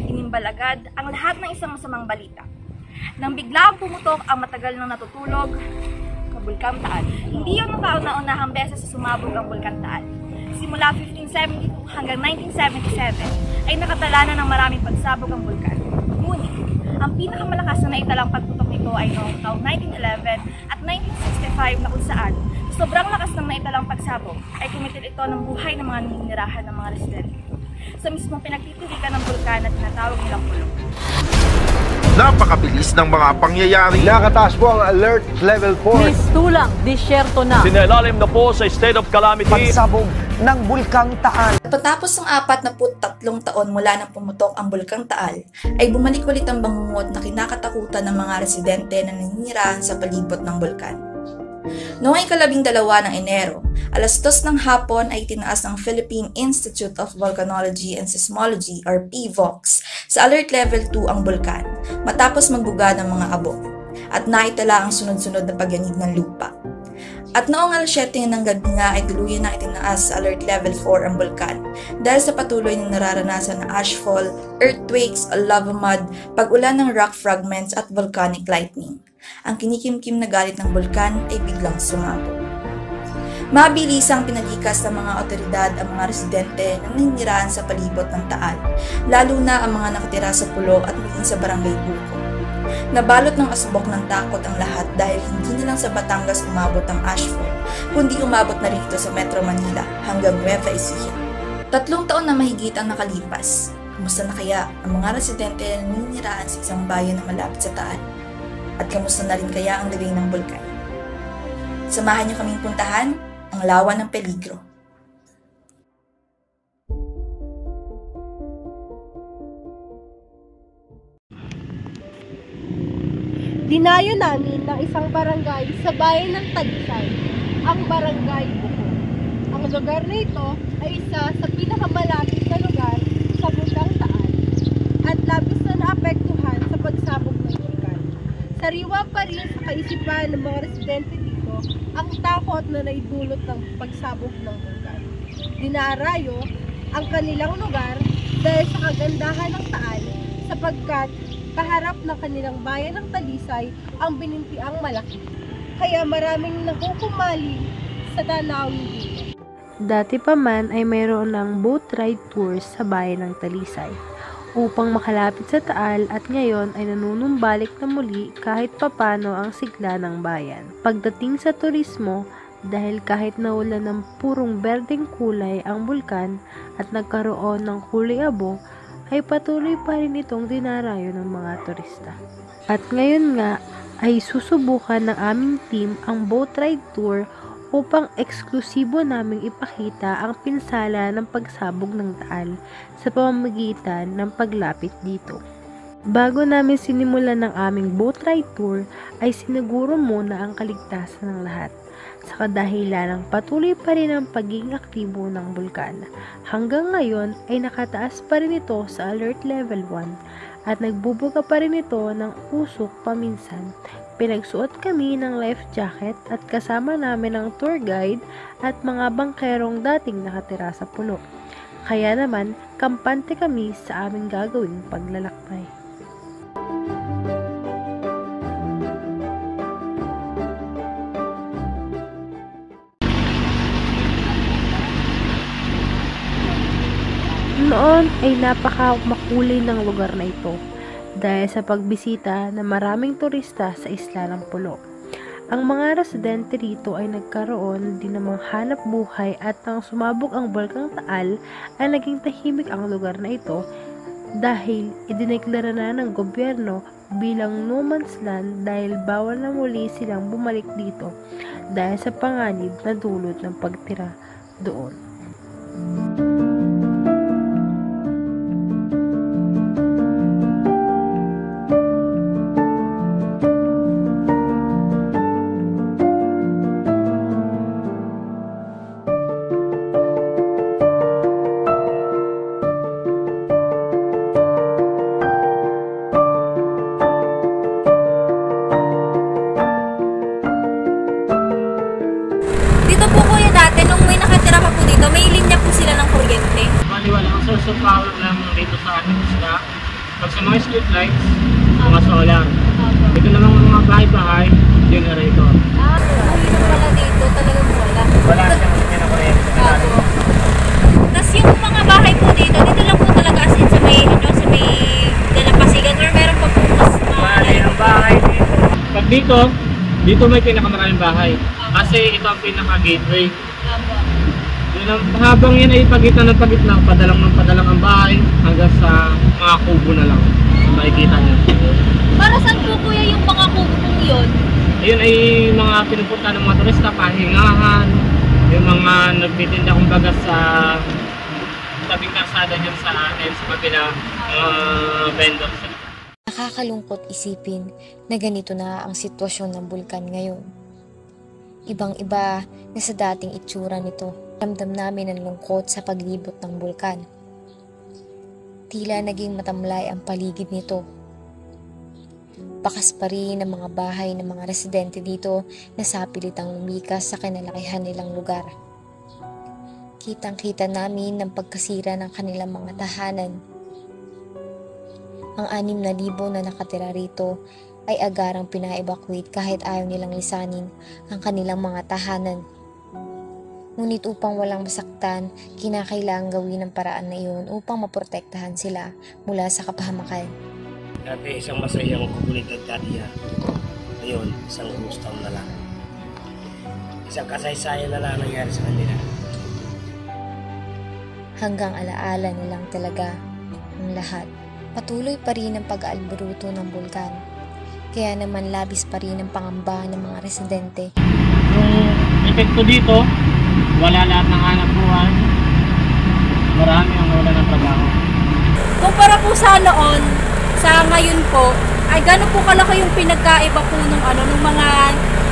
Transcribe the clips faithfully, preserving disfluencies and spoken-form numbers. ay tinimbal agad ang lahat ng isang masamang balita. Nang biglang pumutok ang matagal nang natutulog na Bulkang Taal. Hindi yun ang kauna-unahang beses sa sumabog ang Bulkang Taal. Simula fifteen seventy-two hanggang nineteen seventy-seven ay nakatala na ng maraming pagsabog ang bulkan. Ngunit, ang pinakamalakas na naitalang pagputok nito ay noong taong nineteen eleven at nineteen sixty-five, na kung saan sobrang lakas ng naitalang pagsabog ay kumitil ito ng buhay ng mga naninirahan ng mga residente sa mismong pinagtitirikan ng bulkan na tinatawag nilang pulong. Napakabilis ng mga pangyayari. Nakataas po ang alert level four. Mistulang, disyerto na. Sinailalim na po sa state of calamity. Pagsabog ng Bulkang Taal. Patapos ng apat na tatlong taon mula nang pumutok ang Bulkang Taal, ay bumalik ulit ang bangungot na kinakatakutan ng mga residente na naninirahan sa palibot ng bulkan. Noong ikalabing dalawa ng Enero, alas dos ng hapon ay tinaas ng Philippine Institute of Volcanology and Seismology or P V O C S sa alert level two ang bulkan matapos magbuga ng mga abog at naitala ang sunod-sunod na pagyanig ng lupa. At noong alas siyete ng gabi nga ay tuluyan na itinaas sa alert level four ang bulkan dahil sa patuloy ng nararanasan na ashfall, earthquakes, lava mud, pag-ulan ng rock fragments at volcanic lightning. Ang kinikimkim na galit ng bulkan ay biglang sumabog. Mabilis ang pinalikas ng mga otoridad ang mga residente na naninirahan sa palibot ng Taal, lalo na ang mga nakatira sa pulo at maging sa Barangay Buco. Nabalot ng asubok ng takot ang lahat dahil hindi na lang sa Batangas umabot ang ashfall, kundi umabot na rito sa Metro Manila hanggang Nueva Ecija. Tatlong taon na mahigit ang nakalipas. Kumusta na kaya ang mga residente na naninirahan sa isang bayan na malapit sa Taal? At kamusta na rin kaya ang libing ng bulkan? Samahan niyo kaming puntahan ang lawa ng peligro. Dinayo namin ng isang barangay sa bayan ng Tagsay, ang Barangay Buco. Ang lugar na ito ay isa sa pinakamalapit na lugar sa Bulkang Taal at labis na naapektuhan sa pagsabog ng bulkan. Sariwa pa rin sa kaisipan ng mga residente dito ang takot na naidulot ng pagsabog ng bulkan. Dinarayo ang kanilang lugar dahil sa kagandahan ng Taal sapagkat kaharap ng kanilang bayan ng Talisay ang binintiang malaki. Kaya maraming nakukumali sa tanawin dito. Dati pa man ay mayroon ng boat ride tours sa bayan ng Talisay upang makalapit sa Taal at ngayon ay nanunumbalik na muli kahit papano ang sigla ng bayan. Pagdating sa turismo, dahil kahit naulan ng purong berdeng kulay ang bulkan at nagkaroon ng kulay abo, ay patuloy pa rin itong dinarayo ng mga turista. At ngayon nga ay susubukan ng aming team ang boat ride tour upang eksklusibo naming ipakita ang pinsala ng pagsabog ng Taal sa pamamagitan ng paglapit dito. Bago namin sinimulan ng aming boat ride tour ay siniguro muna ang kaligtasan ng lahat sa kadahilan ng patuloy pa rin ang pagiging aktibo ng bulkan. Hanggang ngayon ay nakataas pa rin ito sa alert level one at nagbubuga pa rin ito ng usok paminsan. Pinagsuot kami ng life jacket at kasama namin ang tour guide at mga bangkerong dating nakatira sa puno. Kaya naman, kampante kami sa aming gagawing paglalakbay. Noon ay napakamakulay ng lugar na ito dahil sa pagbisita ng maraming turista sa isla ng Pulo. Ang mga residente rito ay nagkaroon din ng mga hanap buhay at nang sumabog ang Bulkang Taal ay naging tahimik ang lugar na ito dahil idineklara na ng gobyerno bilang no man's land dahil bawal na muli silang bumalik dito dahil sa panganib na dulot ng pagtira doon. Dito po kuya dati, nung may nakatira pa po dito, may linya po sila ng kuryente. maliwan. Ang source of power lamang dito sa atin is na pag sa mga street lights, mga solar. Dito naman mga bahay-bahay, generator. Ah, dito pala dito talagang wala. Wala siyang mga kuryente. Tapos yung mga bahay po dito, dito lang po talaga as in sa may, ano, sa may Dalapasigan or meron pa po mas mga bahay dito. Pag dito, dito may pinakamaraming bahay. Kasi ito ang pinaka-gateway. Habang yan ay pagitan ng pagitna, padalang ng padalang ang bahay hanggang sa mga kubo na lang na makikita nyo. Para saan po kuya yung mga kubo kong yun? Ayun ay mga pinupunta ng mga turista, pahingahan, yung mga nagtitinda kumbaga sa tabing kasada dyan sa atin sa kapila uh, vendors. Nakakalungkot isipin na ganito na ang sitwasyon ng bulkan ngayon. Ibang-iba na sa dating itsura nito. Ramdam namin ang lungkot sa paglibot ng bulkan. Tila naging matamlay ang paligid nito. Bakas pa rin ang mga bahay ng mga residente dito na sapilitang lumikas sa kinalakihan nilang lugar. Kitang-kita namin ang pagkasira ng kanilang mga tahanan. Ang anim na libo na nakatira rito ay agarang pina-evacuate kahit ayaw nilang lisanin ang kanilang mga tahanan. Ngunit upang walang masaktan, kinakailangan gawin ang paraan na iyon upang maprotektahan sila mula sa kapahamakan. Dati isang masayang komunidad dati yan. Ngayon, isang gustaw na lang. Isang kasaysayan na lang nangyari sa kanila. Hanggang alaala nilang talaga ang lahat. Patuloy pa rin ang pag-aalburuto ng bulkan. Kaya naman labis pa rin ang pangamba ng mga residente. Yung epekto dito, wala lahat ng hanap buhay. Marami ang wala ng trabaho. Kumpara po sa noon, sa ngayon po, ay gano'n po kalaki yung pinagkaiba po ng ano, ng mga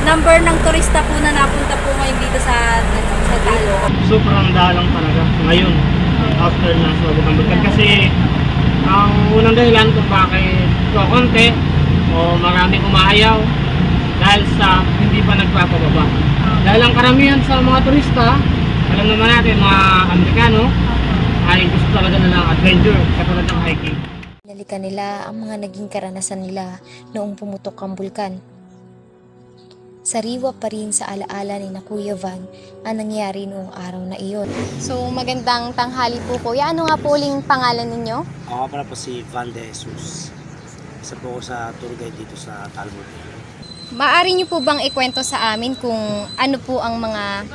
number ng turista po na napunta po ngayon dito sa, sa Talo. Sobrang dalang talaga ngayon, after na sa bulkan. Kasi ang unang dahilan kung bakit ko konti o maraming umaayaw dahil sa hindi pa nagpapababa. Dahil ang karamihan sa mga turista, alam naman natin, mga Amerikano, ay gusto talaga na ng adventure, katulad ng hiking. Nalikan nila ang mga naging karanasan nila noong pumutok ang bulkan. Sariwa pa rin sa alaala ni na Kuya Van ang nangyari noong araw na iyon. So magandang tanghali po kuya. Ano nga po uling pangalan ninyo? Ako pala po si Van de Jesus. Isa po ako sa tour guide dito sa Taal Volcano. Maaari niyo po bang ikwento sa amin kung ano po ang mga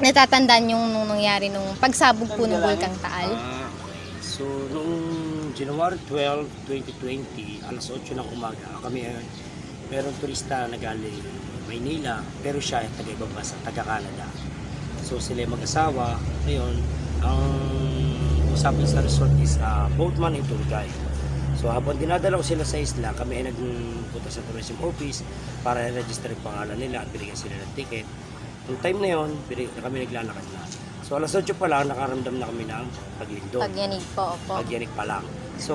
natatandaan yung nung nangyari nung pagsabog po ng Bulkang Taal? Uh, so, noong January twelve, twenty twenty, alas otso ng umaga, kami ay merong turista na galing Maynila, pero siya ay taga-ibang bansa, taga-Canada. So, sila ay mag-asawa. Ngayon, ang usapin sa resort is uh, boatman and tour guide. So habang dinadalaw sila sa isla, kami ay nagpunta sa tourism office para i-register yung pangalan nila at binigyan sila ng ticket. Noong time na yun, kami naglalakad na. So alas otso pa lang, nakaramdam na kami ng paglindol. Pagyanig po, opo. Pagyanig pa lang. So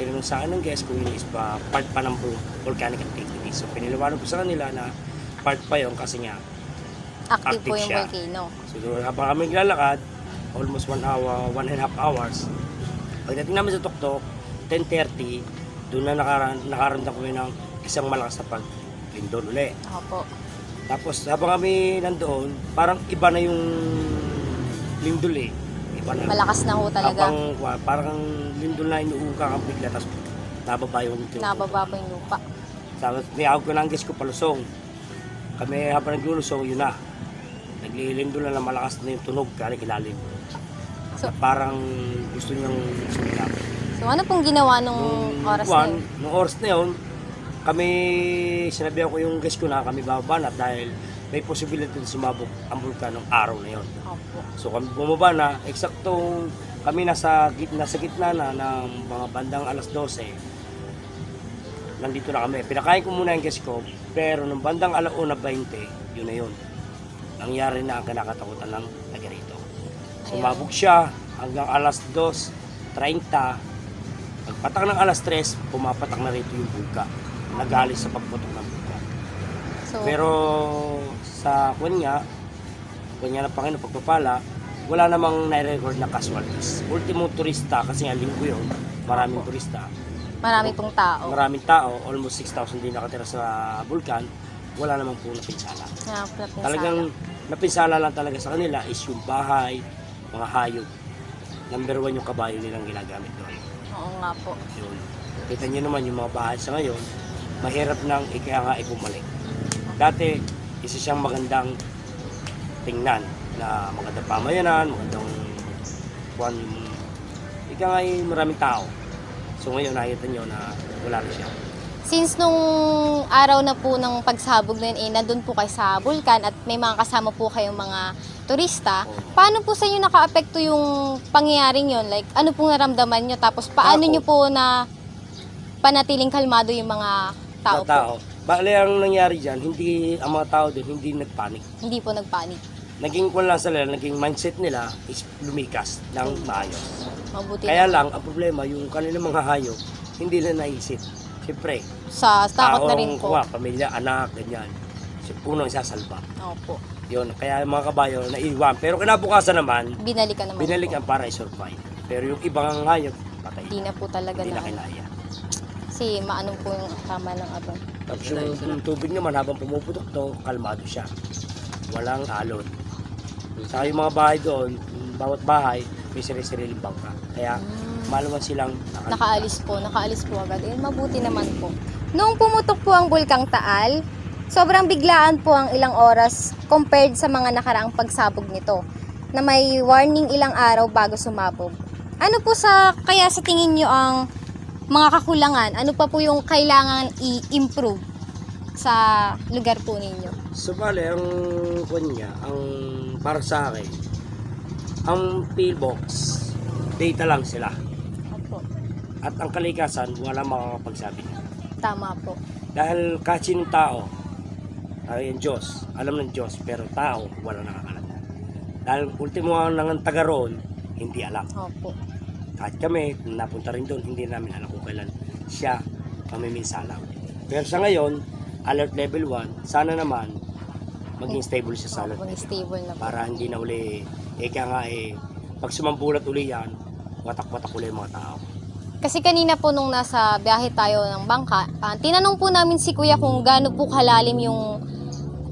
tinanong sa akin ng guest kung yun is pa part pa ng volcanic activity. So piniliwanag ko sa kanila na part pa yun kasi nga active, active po yung siya. Volcano. So habang kami naglalakad, almost one hour, one and a half hours, pagdating namin sa tuktok, ten thirty, doon na nakaramdam kami ng isang malakas na paglindol ulit. Opo. Tapos habang kami nandoon, parang iba na yung lindol eh. Iba na. Malakas na ho talaga. Habang, parang lindol na inuuka kang bigla, tapos nababa yung lupa. Nababa pa yung lupa. Tapos niyawag ko na ang guest ko palusong. Kami habang naglulusong, yun na. Naglilindol na na malakas na yung tunog kahit ilalim. So, parang gusto niyang sumilap. So ano pong ginawa nung oras na yun? Nung oras na yun, kami, sinabi ako yung guest ko na kami bababa na dahil may posibilidad na sumabog ang bulkan ng araw na yun. Opo. So kami bumaba na, eksaktong kami nasa, nasa gitna na ng mga bandang alas dose, nandito na kami. Pinakain ko muna yung guest ko, pero nung bandang alauna bainte, yun na yun. Nangyari na ang kinakatakutan ng taga rito. Sumabog siya hanggang alas dos treinta. Pagpatak ng alas tres, pumapatak na rito yung bulkan. Nagali sa pagputok ng bulkan. So, pero sa kuwan niya, kuwan niya ng Panginoon pagpapala, wala namang nai-record na casualties. Ultimo turista, kasi nga linggo yun, maraming turista. Maraming pong tao. Maraming tao, almost six thousand din nakatira sa vulkan, wala namang po napinsala. Yeah, napinsala. Talagang napinsala lang talaga sa kanila is yung bahay, mga hayop. Number one yung kabayo nilang ginagamit doon. Oo nga po. Yun. Kita nyo naman yung mga bahay sa ngayon, mahirap nang kaya nga ipumalik. Dati, isa siyang magandang tingnan na magandang pamayanan, magandang kuwan, ika nga ay maraming tao. So ngayon nakita nyo na wala na siya. Since nung araw na po ng pagsabog na yun, eh, nandun po kayo sa vulkan at may mga kasama po kayong mga turista, paano po sa inyo nakaapekto yung pangyayaring yun? Like, ano pong naramdaman nyo? Tapos paano Ako. nyo po na panatiling kalmado yung mga tao, tao. po? Bale, ang nangyari dyan, hindi, ang mga tao doon, hindi nagpanik. Hindi po nagpanik. Naging kung lang sila, naging mindset nila is lumikas ng maayos. Mabuti Kaya lang, ang problema, yung kanilang mga hayop, hindi na naisip. Siyempre, sa takot na rin po. Taong, pamilya, anak, ganyan. Unang sasalba. Opo. Yun, kaya mga kabayo, naiwan. Pero kinabukasan naman, binalikan naman binalikan po. Para i-survive. Pero yung ibang hayop, patay. Hindi na po talaga hindi na. Hindi na kinaya. Kasi maanong po yung tama ng abang. Tapos yung tubig naman habang pumuputok to, kalmado siya. Walang alon. Saka yung mga bahay doon, bawat bahay, may sarili-sariling bangka. Kaya hmm. maluwan silang nakal nakaalis po. Nakaalis po agad. Eh, mabuti naman po. Noong pumutok po ang Bulkang Taal, sobrang biglaan po ang ilang oras compared sa mga nakaraang pagsabog nito na may warning ilang araw bago sumabog. Ano po sa, kaya sa tingin nyo ang mga kakulangan? Ano pa po yung kailangan i-improve sa lugar po ninyo? So bale, ang kunya, ang para sa akin, ang pillbox, data lang sila. Opo. At ang kalikasan, wala makakapagsabi. Tama po. Dahil kasi ng tao, ay ang Diyos, alam ng Diyos, pero tao, wala nakakalam. Dahil ultimo ang taga roon, hindi alam. Opo. At kami, napunta rin doon, hindi namin alam kung kailan siya pamiminsala. Pero sa ngayon, alert level one, sana naman maging stable siya sa alert oh, level. Na para hindi na uli, eh kaya nga eh, pag sumambulat uli yan, watak-watak uli mga tao. Kasi kanina po nung nasa biyahe tayo ng bangka, uh, tinanong po namin si Kuya kung gaano po kalalim yung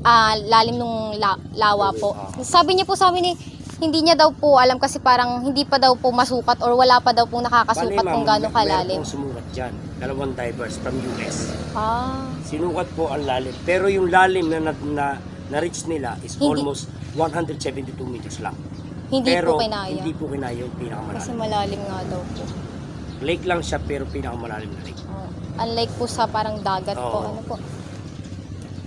uh, lalim ng la lawa po. Sabi niya po sa amin eh, hindi niya daw po alam kasi parang hindi pa daw po masukat or wala pa daw po nakakasukat Bale, kung gaano kalalim. Meron pong sumukat dyan. Dalawang divers from U S. Ah. Sinukat po ang lalim. Pero yung lalim na na-reach na, na nila is hindi. Almost one hundred seventy-two meters lang. Hindi pero, po kinaya. Hindi po kinaya yung pinakamalalim. Kasi malalim nga daw po. Lake lang siya pero pinakamalalim na lake. Oh. Unlike po sa parang dagat oh. po. Ano po?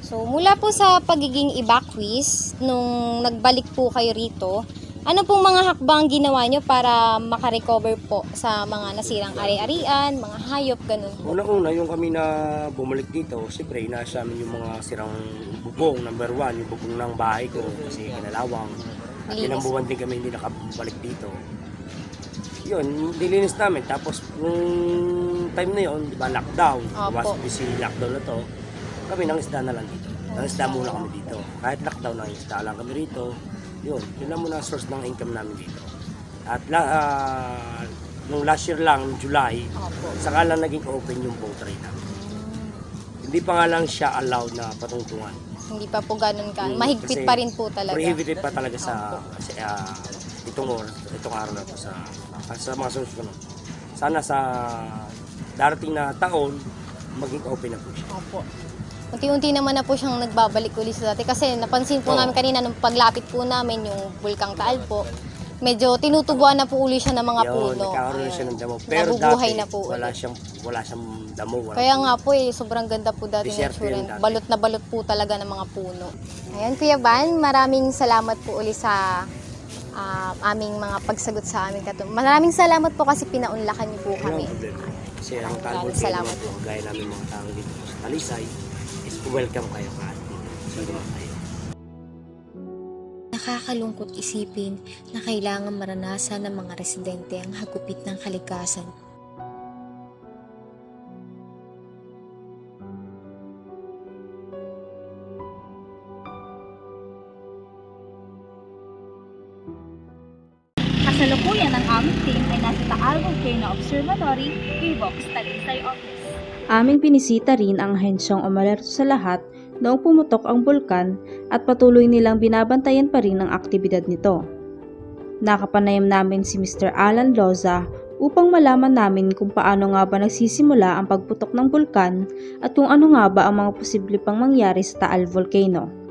So mula po sa pagiging evacuees, nung nagbalik po kayo rito, ano pong mga hakbang ginawa nyo para makarecover po sa mga nasirang ari-arian, mga hayop, ganun? Una-una, yung kami na bumalik dito, siyempre, inaasa amin yung mga sirang bubong, number one, yung bubong ng bahay ko, kasi kinalawang. At ilang buwan din kami hindi nakabalik dito. Yun, dilinis namin. Tapos, yung time na yun, di ba, lockdown, was busy lockdown na to, kami nang isda na lang dito. Nang isda muna kami dito. Kahit lockdown, nang isda lang kami rito. Yun, yun lang muna source ng income namin dito. At uh, nung last year lang, July, Opo. saka lang naging open yung boat ride namin. Hindi pa nga lang siya allowed na patungtungan. Hindi pa po ganun ka. Hmm, mahigpit pa rin po talaga. Prohibited pa talaga sa, sa uh, itong oras, itong araw na ito sa, sa mga susunod. Sana sa darating na taon, maging open na po siya. Opo. Unti-unti naman na po siyang nagbabalik ulit sa dati kasi napansin po oh. namin kanina nung paglapit po namin yung Bulkang Taal po, medyo tinutubuan na po ulit siya ng mga Yun, puno. Nagkakaroon siya ng damo. Pero dati, na po wala, siyang, wala siyang damo. Wala Kaya nga po eh, sobrang ganda po dati ng insurance. Balot na balot po talaga ng mga puno. Ayan Kuya Van, maraming salamat po ulit sa uh, aming mga pagsagot sa aming katulong. Maraming salamat po kasi pinaunlakan niyo po kami. Kasi ang Taal Volcano, gaya namin mga tao dito sa Talisay, welcome kayo ka atin. Nakakalungkot isipin na kailangan maranasan ng mga residente ang hagupit ng kalikasan. Kasalukuyan ang aming team ay nasa Taal Volcano Observatory, P V O X Talisay Office. Aming binisita rin ang ahensyang umalerto sa lahat noong pumutok ang bulkan at patuloy nilang binabantayan pa rin ang aktibidad nito. Nakapanayam namin si Mister Alan Loza upang malaman namin kung paano nga ba nagsisimula ang pagputok ng bulkan at kung ano nga ba ang mga posible pang mangyari sa Taal Volcano.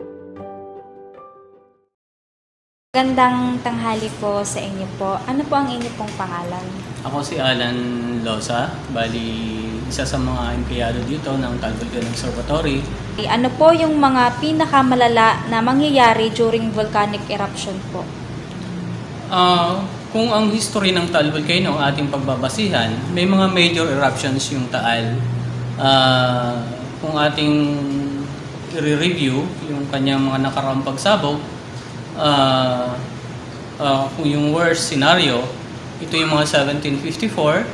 Magandang tanghali po sa inyo po. Ano po ang inyo pong pangalan? Ako si Alan Loza, bali isa sa mga empleyado dito ng Taal Volcano Observatory. Ano po yung mga pinakamalala na mangyayari during volcanic eruption po? Uh, kung ang history ng Taal Volcano ating pagbabasihan, may mga major eruptions yung Taal. Uh, kung ating i-review yung kanyang mga nakaraang pagsabog, uh, uh, kung yung worst scenario, ito yung mga seventeen fifty-four,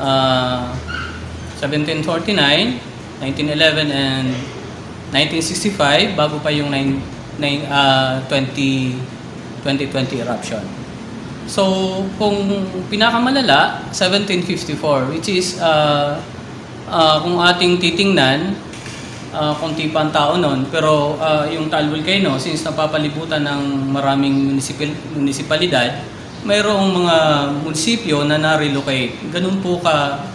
uh, seventeen forty-nine, nineteen eleven, and nineteen sixty-five, bago pa yung nine, nine, uh, twenty, twenty twenty eruption. So, kung pinakamalala, seventeen fifty-four, which is, uh, uh, kung ating titingnan, uh, konti pa ang tao nun, pero uh, yung Taal Volcano, since napapalibutan ng maraming municipal, municipalidad, mayroong mga munisipyo na na-relocate. Ganun po ka,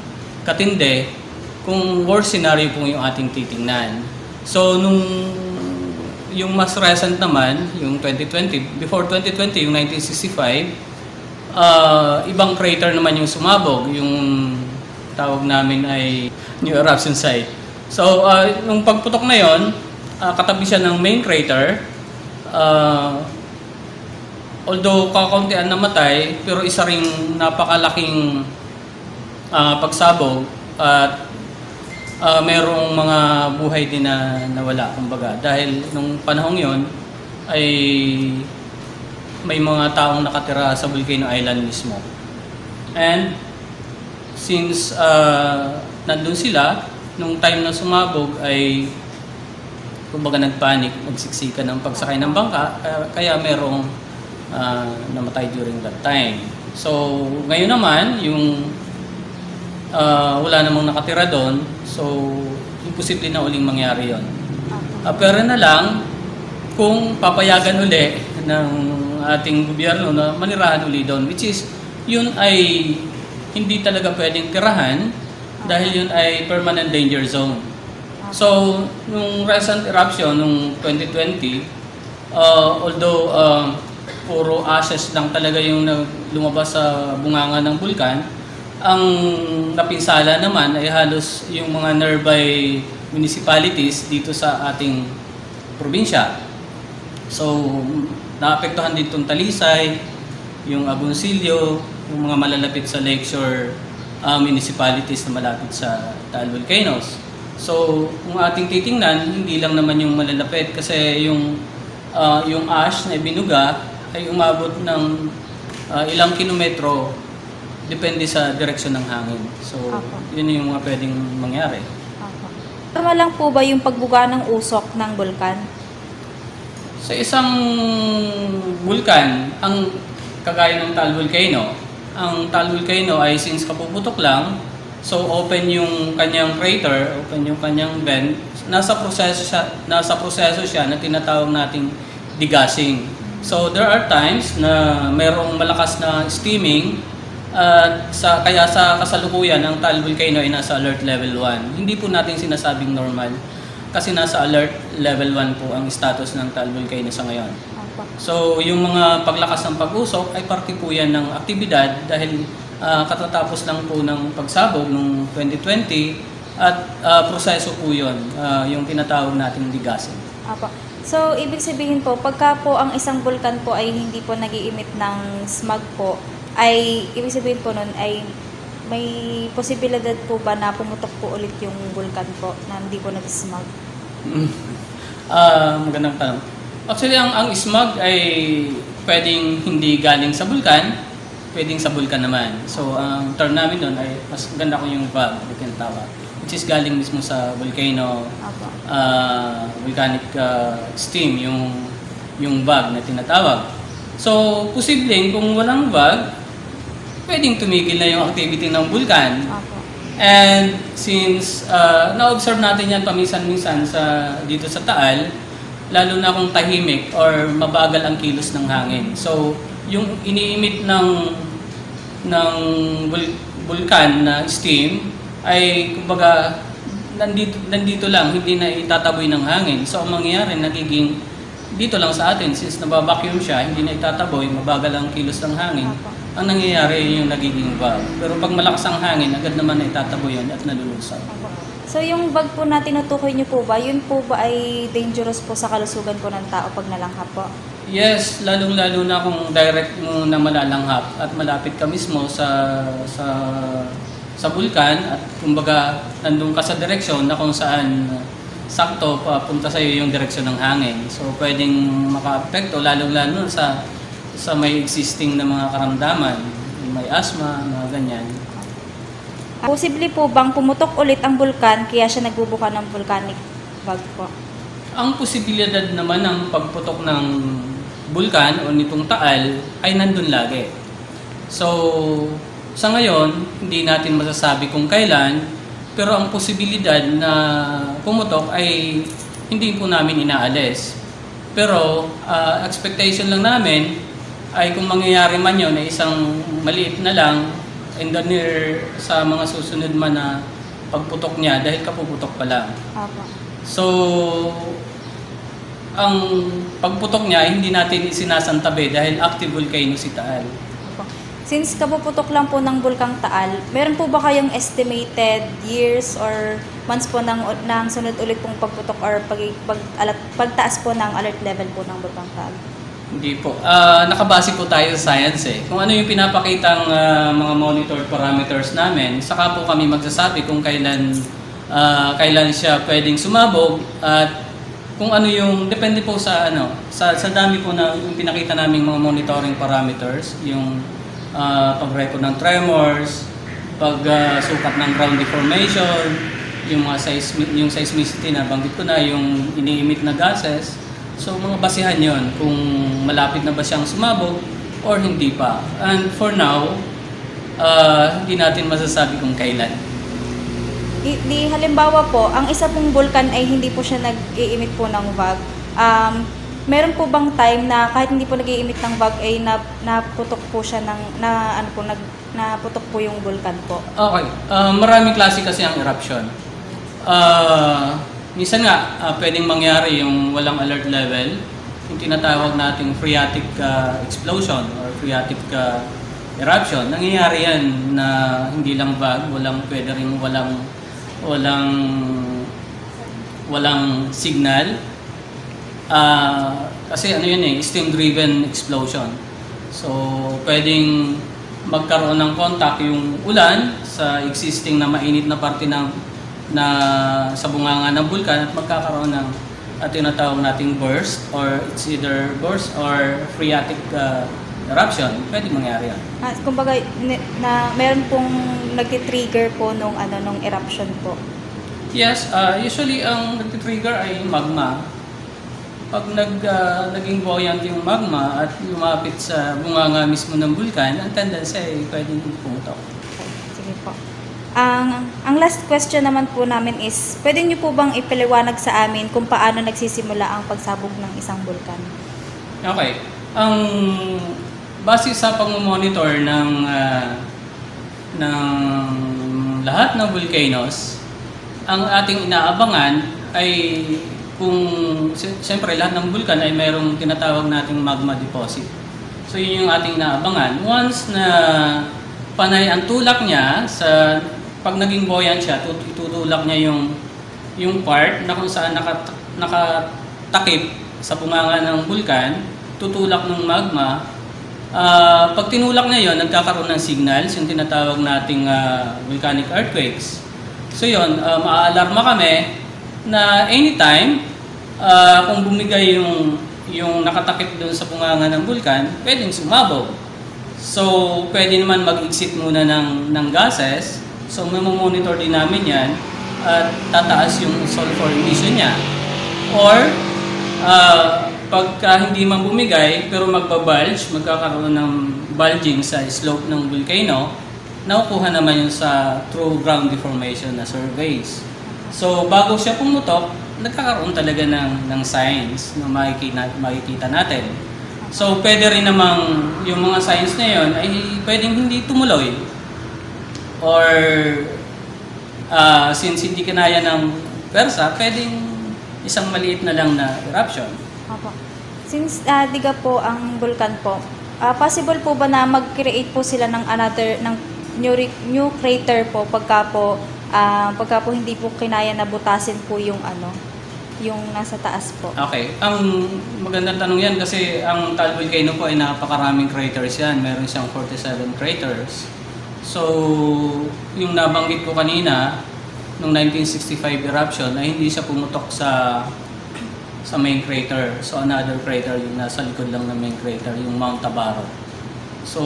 katinde, kung worst scenario po yung ating titingnan. So, nung yung mas recent naman, yung twenty twenty, before twenty twenty, yung nineteen sixty-five, Uh, ibang crater naman yung sumabog, yung tawag namin ay new eruption site. So, uh, nung pagputok na yon, uh, katabi siya ng main crater. Uh, although kakaunti ang namatay, pero isa ring napakalaking uh, pagsabog at uh, merong mga buhay din na nawala, kumbaga. Dahil nung panahong yon ay may mga taong nakatira sa Volcano Island mismo. And since uh, nandun sila, nung time na sumabog ay kumbaga nagpanic, nagsiksikan ng pagsakay ng bangka, uh, kaya merong uh, namatay during that time. So ngayon naman, yung uh, wala namang nakatira doon, so imposible na uling mangyari yun. Uh, pero na lang, kung papayagan uli ng ating gobyerno na manirahan uli doon, which is yun ay hindi talaga pwedeng tirahan dahil yun ay permanent danger zone. So, nung recent eruption nung twenty twenty, uh, although uh, puro ashes lang talaga yung lumabas sa bunganga ng bulkan, ang napinsala naman ay halos yung mga nearby municipalities dito sa ating probinsya. So, naapektuhan din itong Talisay, yung Agoncillo, yung mga malalapit sa lakeshore uh, municipalities na malapit sa Taal Volcanoes. So, kung ating titingnan, hindi lang naman yung malalapit kasi yung, uh, yung ash na ibinuga ay umabot ng uh, ilang kilometro depende sa direksyon ng hangin. So, okay. Yun yung mga pwedeng mangyari. Normal lang po ba yung pagbuga ng usok ng bulkan? Sa isang vulkan, ang kagaya ng Taal Volcano, ang Taal Volcano ay since kapuputok lang, so open yung kanyang crater, open yung kanyang vent, nasa proseso siya, nasa proseso siya na tinatawag nating degassing. So there are times na mayroong malakas na steaming at uh, sa kaya sa kasalukuyan ang Taal Volcano ay nasa alert level one. Hindi po natin sinasabing normal, kasi nasa alert level one po ang status ng Taal Volcano sa ngayon. So, yung mga paglakas ng pag-usok ay parte po yan ng aktibidad dahil uh, katatapos lang po ng pagsabog noong twenty twenty at uh, proseso po yun, uh, yung tinatawag natin degassing. Apo. So, ibig sabihin po, pagka po ang isang bulkan po ay hindi po nag-i-emit ng smog po, ay ibig sabihin po nun ay may posibilidad po ba na pumutok po ulit yung vulkan po na hindi po nag-smog? Uh, magandang tanong. Actually, ang, ang smog ay pwedeng hindi galing sa vulkan, pwedeng sa vulkan naman. So, ang term namin doon ay mas ganda ko yung V A B, which is galing mismo sa volcano, uh, volcanic uh, steam, yung, yung V A B na tinatawag. So, posibleng kung walang bag, pwedeng tumigil na yung activity ng bulkan. Okay. And since uh, na-observe natin yan paminsan-minsan sa, dito sa Taal, lalo na kung tahimik or mabagal ang kilos ng hangin. So, yung iniimit ng, ng bul- bulkan na steam ay kumbaga nandito, nandito lang, hindi na itataboy ng hangin. So, ang mangyayari, nagiging dito lang sa atin, since nababacuum siya, hindi na itataboy, mabagal ang kilos ng hangin. Okay. Ang nangyayari yung nagiging valve. Pero pag malakas ang hangin, agad naman na itataboy yan at nalulusaw. Okay. So yung bag po na tinutukoy niyo po ba, yun po ba ay dangerous po sa kalusugan po ng tao pag nalanghap po? Yes, lalong-lalo na kung direct mo na malalanghap at malapit ka mismo sa sa, sa bulkan at kumbaga nandun ka sa direksyon na kung saan sakto papunta sa iyo yung direksyon ng hangin. So pwedeng maka-apekto lalo-lalo sa sa may existing na mga karamdaman, may asthma, mga ganyan. Posible po bang pumutok ulit ang bulkan kaya siya nagbubuka ng volcanic bag po? Ang posibilidad naman ng pagputok ng bulkan o nitong Taal ay nandun lagi. So sa ngayon, hindi natin masasabi kung kailan. Pero ang posibilidad na pumutok ay hindi po namin inaalis. Pero uh, expectation lang namin ay kung mangyayari man yun ay isang maliit na lang in the near sa mga susunod man na pagputok niya dahil kapuputok pa lang. Okay. So, ang pagputok niya hindi natin isinasantabi dahil active volcano si Taal. Since kapuputok lang po ng Bulkang Taal, meron po ba kayong estimated years or months po ng, ng sunod ulit pong pagputok or pag, pag, alat, pagtaas po ng alert level po ng Bulkang Taal? Hindi po. Uh, nakabase po tayo sa science eh. Kung ano yung pinapakitang uh, mga monitored parameters namin, saka po kami magsasabi kung kailan, uh, kailan siya pwedeng sumabog at kung ano yung, depende po sa ano, sa, sa dami po na yung pinakita naming mga monitoring parameters, yung Uh, pag-record ng tremors, pag-sukat uh, ng ground deformation, yung mga seismic, yung seismicity na banggit ko na, yung ini-emit na gases. So, mga basehan yon kung malapit na ba siyang sumabog or hindi pa. And for now, uh, hindi natin masasabi kung kailan. Di, di halimbawa po, ang isa pong bulkan ay hindi po siya nag-i-emit po ng vag. Um, Meron po bang time na kahit hindi po nag-i-emit ng bag ay na naputok po siya ng na ano po nag naputok po yung bulkan po? Okay. Uh, maraming klase kasi ang eruption. Uh, minsan nga uh, pwedeng mangyari yung walang alert level, yung tinatawag nating phreatic uh, explosion or phreatic uh, eruption. Nangyayari yan na hindi lang bag, walang pwedeng walang walang walang signal. Uh, kasi ano yun eh, steam-driven explosion. So, pwedeng magkaroon ng contact yung ulan sa existing na mainit na parte ng, na sa bunganga ng bulkan at magkakaroon ng at tinatawag nating burst or it's either burst or phreatic uh, eruption. Pwede mangyari yan. Ah, kumbaga, na, meron pong nagtitrigger po nung, ano, nung eruption po? Yes, uh, usually ang nagtitrigger ay magma. Pag nag, uh, naging buoyant yung magma at lumapit sa bunganga mismo ng bulkan, ang tendency ay pwedeng pumutok. Okay, sige po. Ang, ang last question naman po namin is, pwede niyo po bang ipaliwanag sa amin kung paano nagsisimula ang pagsabog ng isang bulkan? Okay. Ang base sa pag-monitor ng, uh, ng lahat ng volcanoes, ang ating inaabangan ay kung siyempre lahat ng bulkan ay mayroong tinatawag nating magma deposit. So yun yung ating naabangan. Once na panay ang tulak niya, sa, pag naging buoyant siya, tutulak niya yung, yung part na kung saan nakat, nakatakip sa bunganga ng bulkan, tutulak ng magma. Uh, pag tinulak niya yun, nagkakaroon ng signals, yung tinatawag nating uh, volcanic earthquakes. So yun, uh, maaalarma kami na anytime, Uh, kung bumigay yung, yung nakatakip doon sa bunganga ng bulkan, pwedeng sumabog. So, pwede naman mag-exit muna ng, ng gases. So, mamamonitor din namin yan at tataas yung sulfur emission niya. Or, uh, pagka hindi man bumigay pero magbabulge, magkakaroon ng bulging sa slope ng volcano, nakukuha naman yun sa true ground deformation na surveys. So bago siya pumutok, nagkakaroon talaga ng, ng signs na makikita, makikita natin. So pwede rin namang yung mga signs na yun ay pwedeng hindi tumuloy. Or uh, since hindi kinaya ng pwersa, pwedeng isang maliit na lang na eruption. Opo. Since uh, diga po ang bulkan po, uh, possible po ba na mag-create po sila ng another ng new, new crater po pagka po uh, pagka po hindi po kinaya na butasin po yung ano, yung nasa taas po? Okay. Ang magandang tanong yan kasi ang Taal Volcano po ay napakaraming craters yan. Meron siyang forty-seven craters. So, yung nabanggit ko kanina, nung nineteen sixty-five eruption ay hindi siya pumutok sa sa main crater. So another crater yung nasa likod lang ng main crater, yung Mount Tabaro. So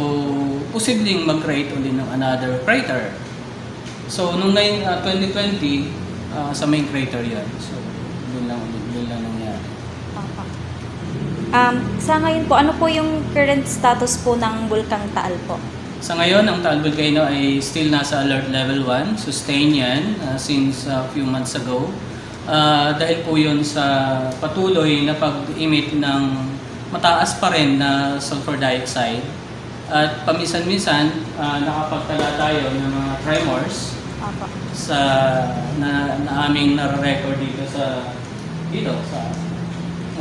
posibleng mag-create ulit ng another crater. So nung uh, twenty twenty uh, sa main crater yan. So yun lang ulit, yun lang nangyari. Um, sa ngayon po, ano po yung current status po ng Bulkang Taal po? Sa ngayon, ang Taal Volcano ay still nasa alert level one. Sustain yan uh, since a uh, few months ago. Uh, dahil po yun sa patuloy na pag-emit ng mataas pa rin na sulfur dioxide. At paminsan-minsan, uh, nakapagtala tayo ng mga tremors Apa. sa na, na aming nare-record dito sa, dito, sa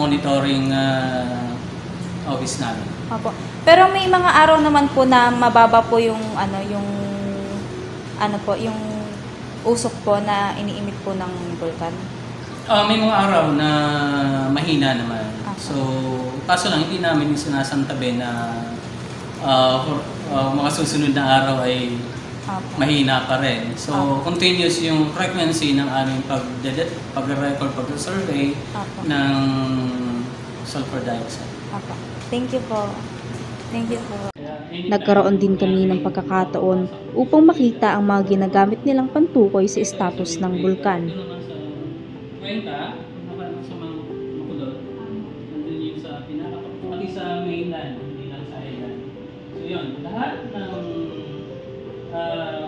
monitoring uh, office namin. Apo. Pero may mga araw naman po na mababa po yung ano, yung ano po, yung usok po na iniimit po ng bulkan? Uh, may mga araw na mahina naman. Okay. So, kaso lang hindi namin sinasantabi na uh, uh, mga susunod na araw ay okay. mahina pa rin. So, okay. continuous yung frequency ng aming pag-record, pag-survey okay. ng sulfur dioxide. Okay. Thank you po. Thank you po. Nagkaroon din kami ng pagkakataon upang makita ang mga ginagamit nilang pantukoy sa status ng bulkan. So yun, lahat ng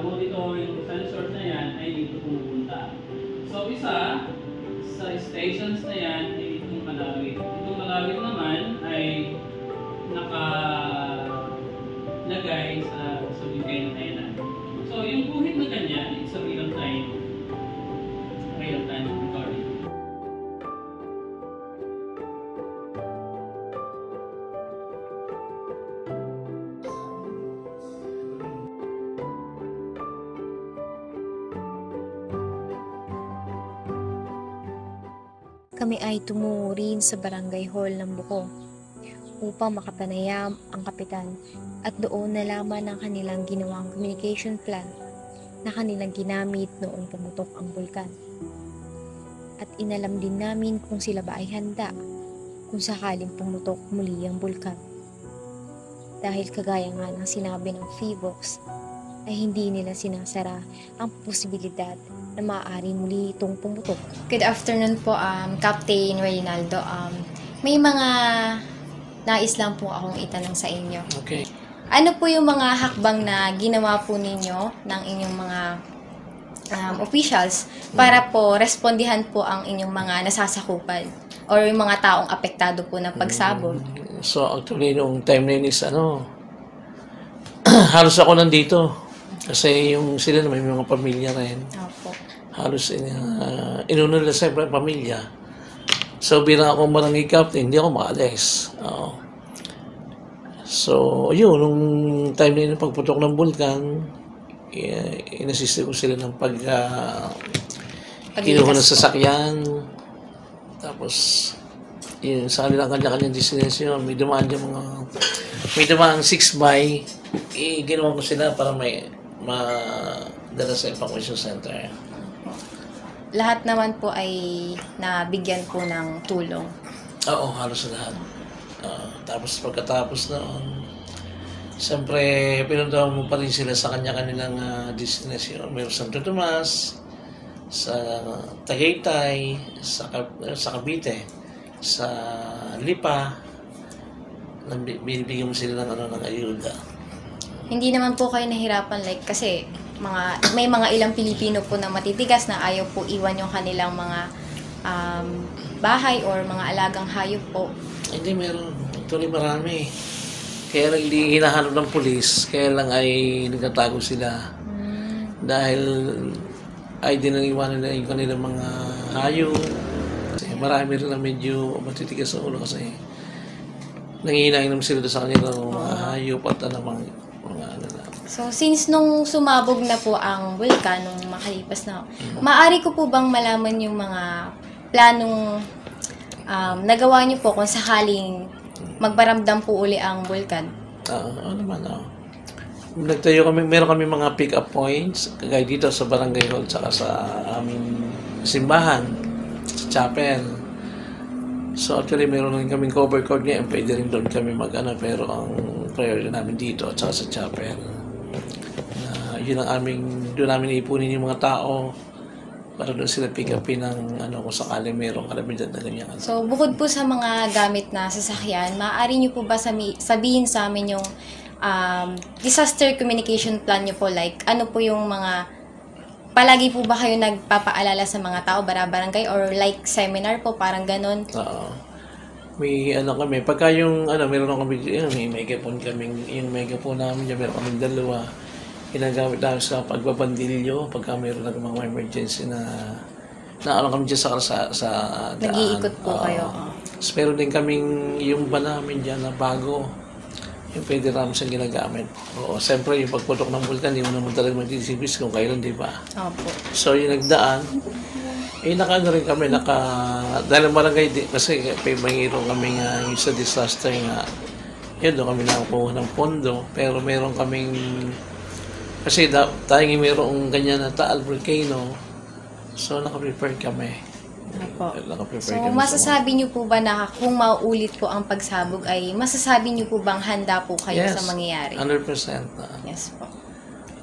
monitoring sensors na yan ay dito pumunta. So isa sa stations na yan ay itong malawit. Itong malawit naman ay nakalagay sa subigay na yan. So, yung buhit na kanya, it's a real-time real-time recording. Kami ay tumungo rin sa Barangay Hall ng Buko upang makapanayam ang kapitan at doon nalaman ang kanilang ginawang communication plan na kanilang ginamit noong pumutok ang bulkan. At inalam din namin kung sila ba ay handa kung sakaling pumutok muli ang bulkan. Dahil kagaya nga ng sinabi ng F I V O X ay hindi nila sinasara ang posibilidad na maaari muli itong pumutok. Good afternoon po, um, Captain Reynaldo. Um, may mga nais lang po akong itanong sa inyo. Okay. Ano po yung mga hakbang na ginawa po ninyo ng inyong mga um, officials para po respondihan po ang inyong mga nasasakupan or yung mga taong apektado po ng pagsabog? So, actually, noong time na yun is, ano, halos ako nandito. Kasi yung sila na may mga pamilya na yun. Opo. Halos in, uh, inunod na sa pamilya. So, bilang akong barangay captain, hindi ako makaalis. Oo. So, yun, nung time na yun ng pagputok ng bulkan, inassist ko sila ng pag uh, kinuha ng sasakyan. Tapos, yun, sa kanilang kanya-kanyang destination, may dumaan yung mga, may dumaan six by, ginawa ko sila para may madala sa evacuation center. Lahat naman po ay nabigyan po ng tulong. Oo, halos lahat. Uh, tapos pagkatapos noon, siyempre, pinuntahan mo pa rin sila sa kanya-kanilang uh, destination. Mayroon sa Santo Tomas, sa Tagaytay, sa, uh, sa Kabite. sa Lipa, binibigyan mo sila ng, ano, ng ayuda. Hindi naman po kayo nahirapan, like, kasi mga, may mga ilang Pilipino po na matitigas na ayaw po iwan yung kanilang mga um, bahay or mga alagang hayop po. Hindi, meron. Actually, marami. Kaya lang hindi hinahanap ng polis, kaya lang ay nagtatago sila. Mm. Dahil ay dinaniwanan na yung kanilang mga hayop. Marami rin na medyo matitigas sa ulo kasi nanghihinain naman sila sa kanila ng mga hayop at anamang mga ano na. So, since nung sumabog na po ang vulkan, nung makalipas na, mm-hmm. maaari ko po bang malaman yung mga planong um, nagawa niyo po kung sakaling magbaramdam po uli ang vulkan? Oo, uh, ano man ako. Uh. Nagtayo kami, meron kami mga pick-up points, kagaya dito sa Barangay Hall, saka sa aming simbahan. Chapel. So actually meron rin kaming cover code ngayon, pwede rin doon kami mag-ano, pero ang priority namin dito at saka sa chapel. Uh, yun ang aming, doon namin ipunin yung mga tao para doon sila pick upin ng ano kung sakali merong kalamidad na ganyan. So bukod po sa mga gamit na sasakyan, maaari nyo po ba sabihin sa amin yung um, disaster communication plan nyo po? Like ano po yung mga palagi po ba kayo nagpapaalala sa mga tao, barabarangay, or like seminar po, parang ganun? Oo. May ano kami, pagka yung ano, meron kami, yun, may megaphone kami, yung megaphone namin dyan, meron kami dalawa, ginagamit namin sa pagbabandilyo, pagka meron na mga emergency na, na ano kami dyan sa, sa, sa daan. Nag-iikot po uh, kayo. So, meron din kaming yung ba namin dyan na bago, yung pwede namin siyang ginagamit. Oo, siyempre yung pagputok ng vulkan, yung naman talaga mag-isipis kung kailan, di ba? Opo. So yung nagdaan, eh naka ano rin kami, naka, dahil marangay, di, kasi pahingiro kami nga yung sa disaster nga, yun doon kami nakakuha ng pondo, pero meron kaming, kasi da, tayong mayroong ganyan na Taal Volcano, so naka-prepared kami. Opo. So, masasabi niyo po ba na kung mauulit po ang pagsabog ay masasabi niyo po bang handa po kayo yes, sa mangyayari? Yes, one hundred percent. Uh, yes po.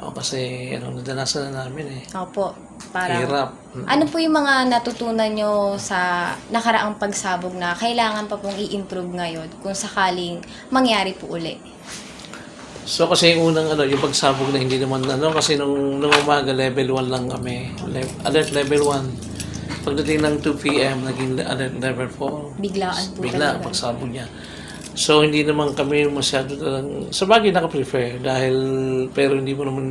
O, kasi ano, nadanasan na namin eh. Opo. Parang, hirap. Ano po yung mga natutunan niyo sa nakaraang pagsabog na kailangan pa pong i-improve ngayon kung sakaling mangyari po uli? So, kasi yung unang ano, yung pagsabog na hindi naman ano, kasi nung, nung umaga level one lang kami. Le alert level one. Pagdating ng two P M, naging alert level four. Biglaan po. Bigla, pagsabog niya. So, hindi naman kami masyado talang, sa bagay naka-prefer dahil, pero hindi mo naman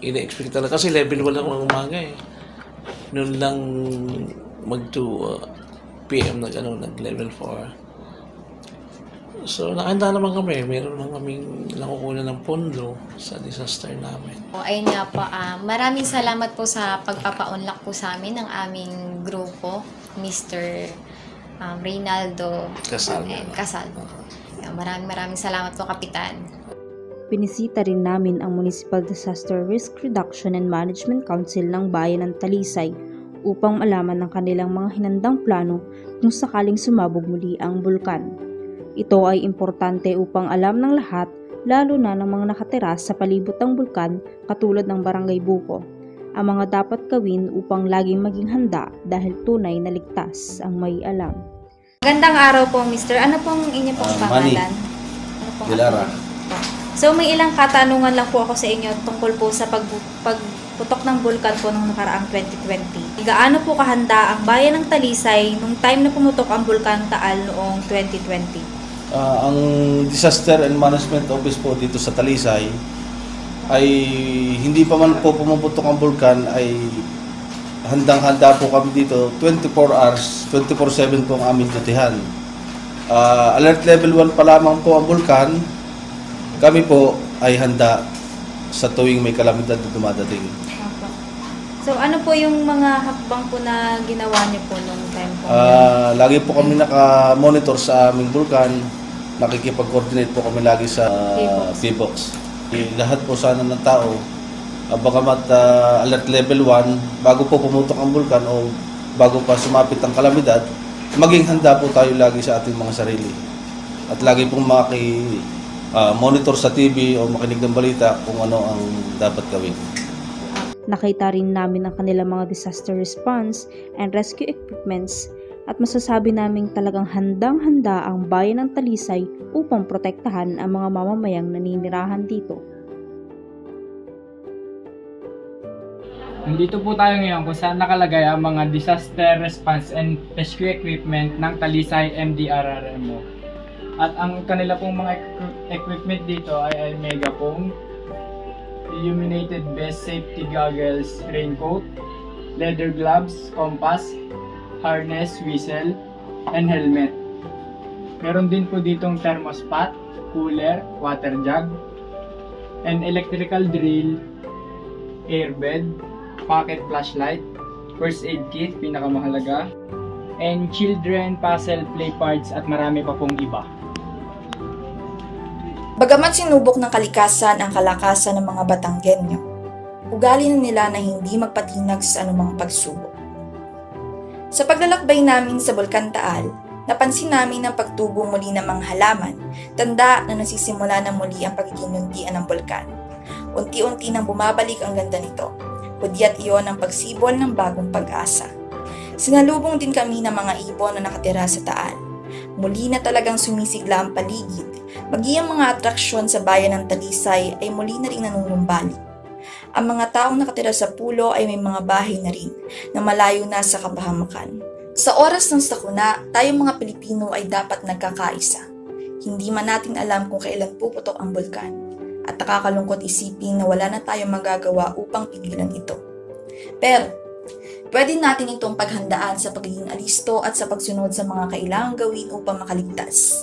ina-expect talaga. Kasi level one lang ng umaga eh. Noon lang mag two P M nag, ano, nag level four. So, nakahanda naman kami. Meron naman kaming nakukunan ng pondo sa disaster namin. O, ayun nga po. Uh, maraming salamat po sa pagpapa-unlock po sa amin ng aming grupo, Mister Um, Reynaldo Casalvo. Casalvo. Maraming maraming salamat po, Kapitan. Binisita rin namin ang Municipal Disaster Risk Reduction and Management Council ng Bayan ng Talisay upang malaman ng kanilang mga hinandang plano kung sakaling sumabog muli ang bulkan. Ito ay importante upang alam ng lahat, lalo na ng mga nakatira sa palibot ng bulkan katulad ng Barangay Buco, ang mga dapat gawin upang laging maging handa dahil tunay na ligtas ang may alam. Magandang araw po, Mister. Ano pong inyo pong uh, pangalan? Mani Dilara. So may ilang katanungan lang po ako sa inyo tungkol po sa pagputok ng bulkan po nung nakaraang twenty twenty. Gaano po kahanda ang bayan ng Talisay nung time na pumutok ang bulkan Taal noong twenty twenty? Uh, ang Disaster and Management Office po dito sa Talisay ay hindi pa man po pumuputok ang bulkan ay handang-handa po kami dito. Twenty-four hours, twenty-four seven po ang aming dutihan. uh, Alert level one pa lamang po ang bulkan, kami po ay handa sa tuwing may kalamidad na dumadating. So ano po yung mga hakbang po na ginawa niyo po nung time po? Uh, lagi po kami naka-monitor sa aming bulkan. Nakikipag-coordinate po kami lagi sa P-Box. Eh, lahat po sana ng tao, uh, baka mat uh, alert level one, bago po pumutok ang bulkan o bago pa sumapit ang kalamidad, maging handa po tayo lagi sa ating mga sarili. At lagi pong maki-monitor uh, sa T V o makinig ng balita kung ano ang dapat gawin. Nakita rin namin ang kanilang mga disaster response and rescue equipments at masasabi naming talagang handang-handa ang bayan ng Talisay upang protektahan ang mga mamamayang naninirahan dito. Nandito po tayo ngayon kung saan nakalagay ang mga disaster response and rescue equipment ng Talisay M D R R M C. At ang kanila pong mga equipment dito ay, ay mega pong illuminated vest, safety goggles, raincoat, leather gloves, compass, harness, whistle, and helmet. Meron din po ditong thermostat, cooler, water jug, and electrical drill, airbed, pocket flashlight, first aid kit, pinakamahalaga, and children, puzzle, play parts, at marami pa pong iba. Bagamat sinubok ng kalikasan ang kalakasan ng mga Batanggenyo, ugali na nila na hindi magpatinag sa anumang pagsubok. Sa paglalakbay namin sa Bulkan Taal, napansin namin ang pagtubo muli ng mga halaman, tanda na nasisimula na muli ang pagkikinuntian ng bulkan. Unti-unti nang bumabalik ang ganda nito, kudyat iyon ang pagsibol ng bagong pag-asa. Sinalubong din kami ng mga ibon na nakatira sa Taal. Muli na talagang sumisigla ang paligid, magiyang mga atraksyon sa bayan ng Talisay ay muli na rin nanungumbalik. Ang mga taong nakatira sa pulo ay may mga bahay na rin na malayo na sa kabahamakan. Sa oras ng sakuna, tayong mga Pilipino ay dapat nagkakaisa. Hindi man natin alam kung kailan puputok ang bulkan at nakakalungkot isipin na wala na tayong magagawa upang pigilan ito. Pero, pwede natin itong paghandaan sa pagiging alisto at sa pagsunod sa mga kailangang gawin upang makaligtas.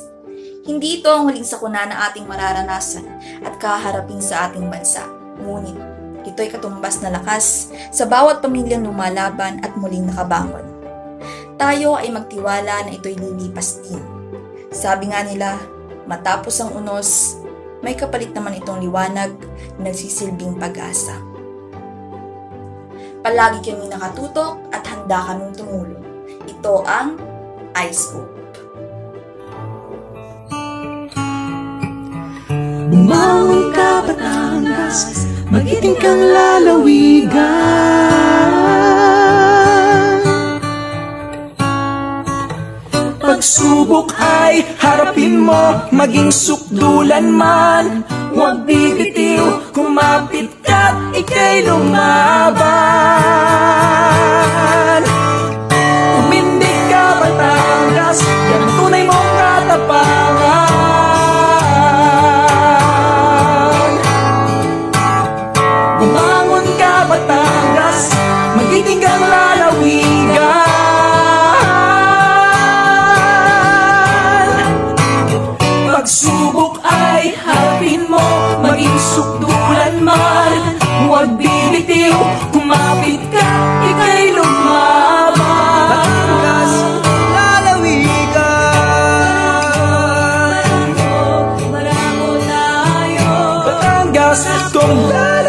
Hindi ito ang huling sakuna na ating mararanasan at kaharapin sa ating bansa. Ngunit, ito'y katumbas na lakas sa bawat pamilyang lumalaban at muling nakabangon. Tayo ay magtiwala na ito'y lilipas din. Sabi nga nila, matapos ang unos, may kapalit naman itong liwanag na nagsisilbing pag-asa. Palagi kami nakatutok at handa kaming tumulong. Ito ang I-Scope. Bumangon ka, Batangas! Magiting kang lalawigan. Pagsubok ay harapin mo, maging sukdulan man, huwag bibitiw, kumapit ka't ika'y lumaban. Umindig ka, Batangas, yan ang tunay mong katapangan. Pagsubok ay harapin mo, maging sukdulan man, huwag bibitiw, kumapit ka, ika'y lumaban. Batangas, lalawigan. Batangas, kung lalawigan.